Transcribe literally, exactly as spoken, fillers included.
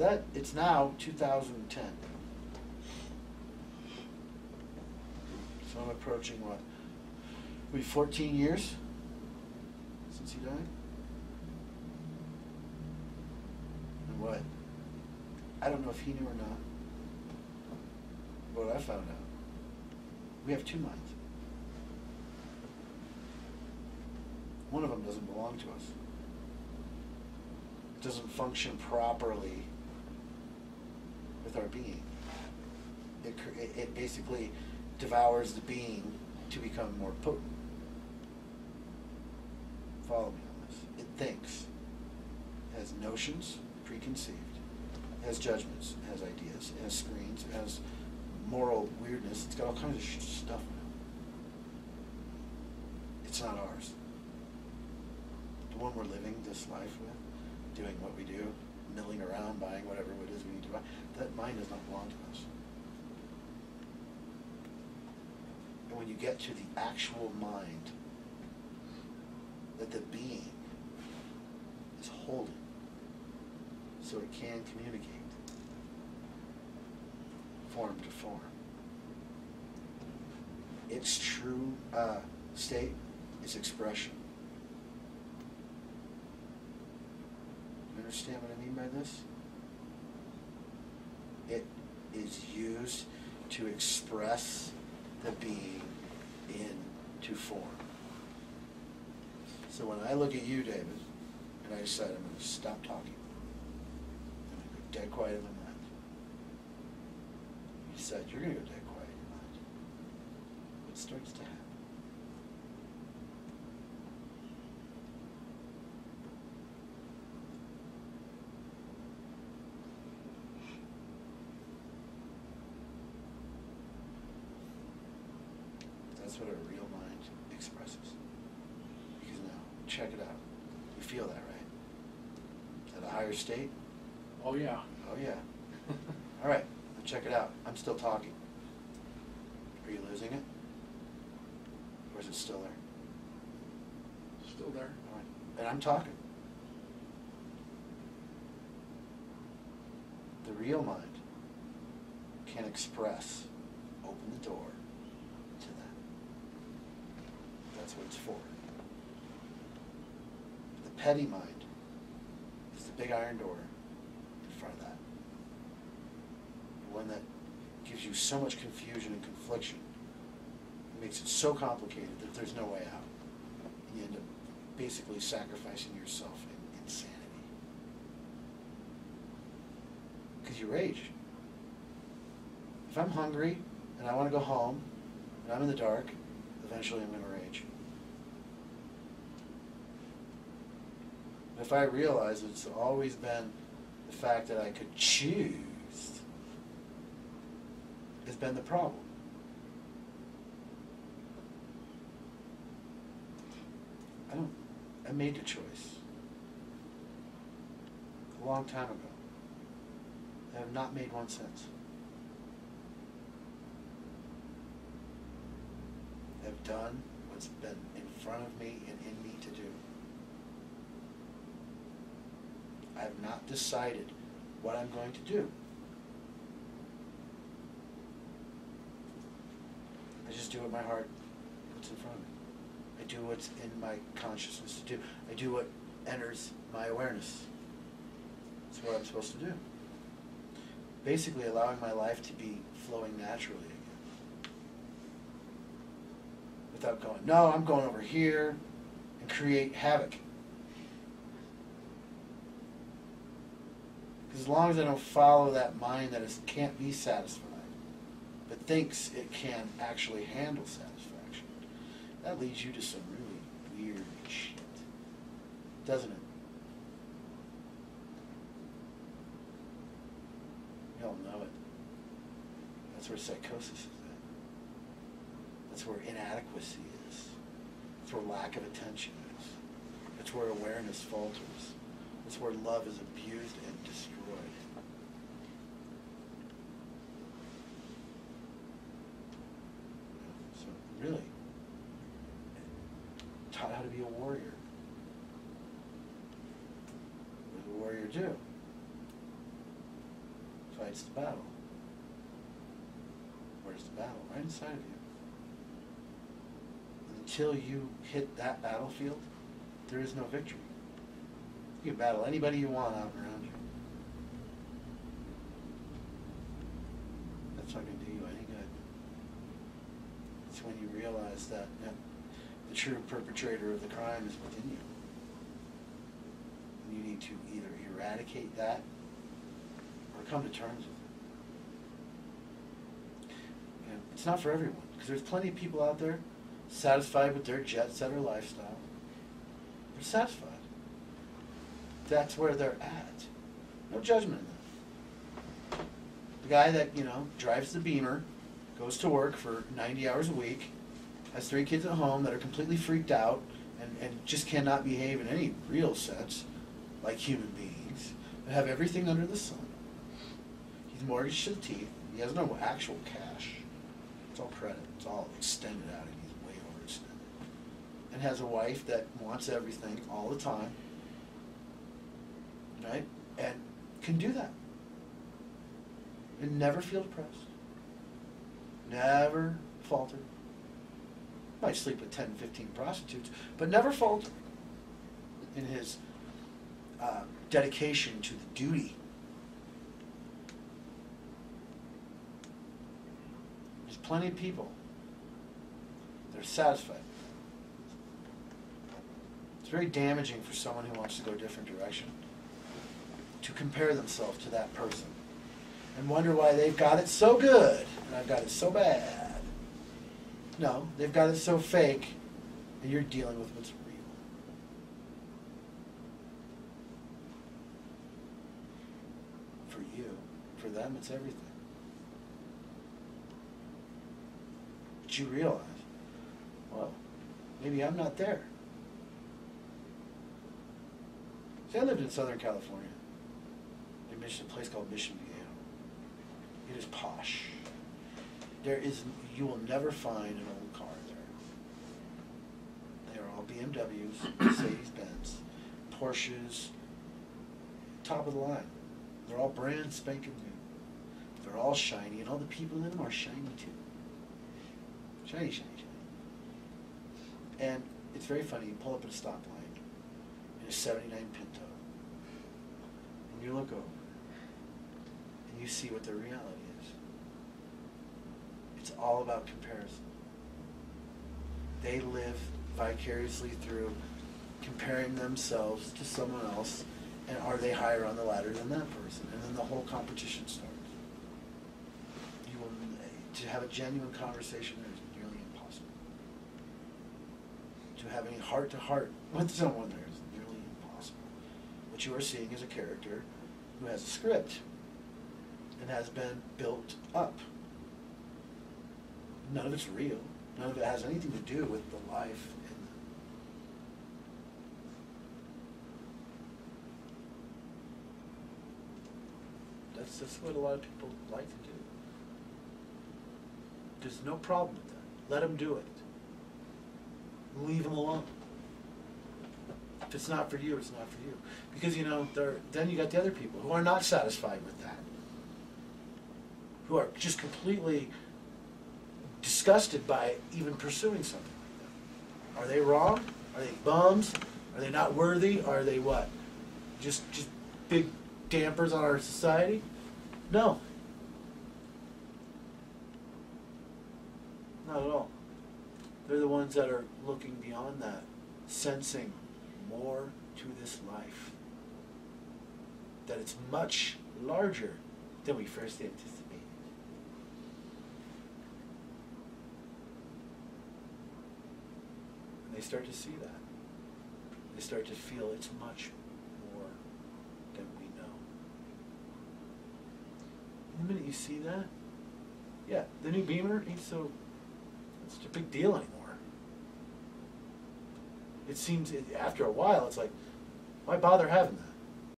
So that, it's now two thousand ten. So I'm approaching what? Maybe fourteen years since he died? And what? I don't know if he knew or not. What I found out. We have two minds. One of them doesn't belong to us. It doesn't function properly with our being. It, it basically devours the being to become more potent. Follow me on this. It thinks. It has notions, preconceived. It has judgments. It has ideas. It has screens. It has moral weirdness. It's got all kinds of sh stuff in it. It's not ours. The one we're living this life with, doing what we do, milling around, buying whatever it is we need to buy, that mind does not belong to us. And when you get to the actual mind that the being is holding so it can communicate form to form, its true uh, state is expression. You understand what I mean by this? It is used to express the being into form. So when I look at you, David, and I decide I'm going to stop talking, I'm going to go dead quiet in the mind. You decide you're going to go dead quiet in your mind. What starts to happen? That's what a real mind expresses. Because now, check it out. You feel that, right? At a higher state? Oh, yeah. Oh, yeah. All right, now check it out. I'm still talking. Are you losing it? Or is it still there? Still there. All right. And I'm talking. The real mind can express, open the door. That's what it's for. The petty mind is the big iron door in front of that. The one that gives you so much confusion and confliction. It makes it so complicated that there's no way out. And you end up basically sacrificing yourself in insanity. Because you rage. If I'm hungry and I want to go home and I'm in the dark, eventually I'm going to rage. If I realize it's always been the fact that I could choose has been the problem. I don't, I made the choice a long time ago. I have not made one since. I've done what's been in front of me and in me to do. I have not decided what I'm going to do. I just do what my heart puts in front of me. I do what's in my consciousness to do. I do what enters my awareness. That's what I'm supposed to do. Basically allowing my life to be flowing naturally. Without going, no, I'm going over here and create havoc. Because as long as I don't follow that mind that is, can't be satisfied, but thinks it can actually handle satisfaction, that leads you to some really weird shit. Doesn't it? We all know it. That's where psychosis is. That's where inadequacy is. That's where lack of attention is. That's where awareness falters. That's where love is abused and destroyed. So really, taught how to be a warrior. What does a warrior do? fights the battle. Where's the battle? Right inside of you. Until you hit that battlefield, there is no victory. You can battle anybody you want out and around you. That's not going to do you any good. It's when you realize that you know, the true perpetrator of the crime is within you. And you need to either eradicate that or come to terms with it. You know, it's not for everyone, because there's plenty of people out there satisfied with their jet-setter lifestyle. They're satisfied. That's where they're at. No judgment in that. The guy that, you know, drives the Beamer, goes to work for ninety hours a week, has three kids at home that are completely freaked out and, and just cannot behave in any real sense like human beings, and have everything under the sun. He's mortgaged to the teeth. He has no actual cash. It's all credit. It's all extended out. He's way overextended. And has a wife that wants everything all the time. Right? And can do that. And never feel depressed. Never falter. Might sleep with ten, fifteen prostitutes, but never falter in his uh, dedication to the duty. There's plenty of people that are satisfied. It's very damaging for someone who wants to go a different direction to compare themselves to that person and wonder why they've got it so good and I've got it so bad. No, they've got it so fake and you're dealing with what's real. For you, for them, it's everything. But you realize, well, maybe I'm not there. See, I lived in Southern California. Mission, a place called Mission Viejo. It is posh. There is, you will never find an old car there. They are all B M Ws, Mercedes-Benz, Porsches, top of the line. They're all brand spanking new. They're all shiny, and all the people in them are shiny too. Shiny, shiny, shiny. And it's very funny. You pull up at a stoplight in a seventy-nine Pinto, and you look over. You see what the reality is. It's all about comparison. They live vicariously through comparing themselves to someone else, and are they higher on the ladder than that person? And then the whole competition starts. You will, to have a genuine conversation there is nearly impossible. To have any heart-to-heart with someone there is nearly impossible. What you are seeing is a character who has a script and has been built up. None of it's real. None of it has anything to do with the life in them. That's just what a lot of people like to do. There's no problem with that. Let them do it. Leave them alone. If it's not for you, it's not for you. Because, you know, then you got the other people who are not satisfied with that, who are just completely disgusted by even pursuing something like that. Are they wrong? Are they bums? Are they not worthy? Are they what? Just just big dampers on our society? No. Not at all. They're the ones that are looking beyond that, sensing more to this life. That it's much larger than we first anticipated. They start to see that. They start to feel it's much more than we know. And the minute you see that, yeah, the new Beamer ain't so, it's such a big deal anymore. It seems, it, after a while, it's like, why bother having that?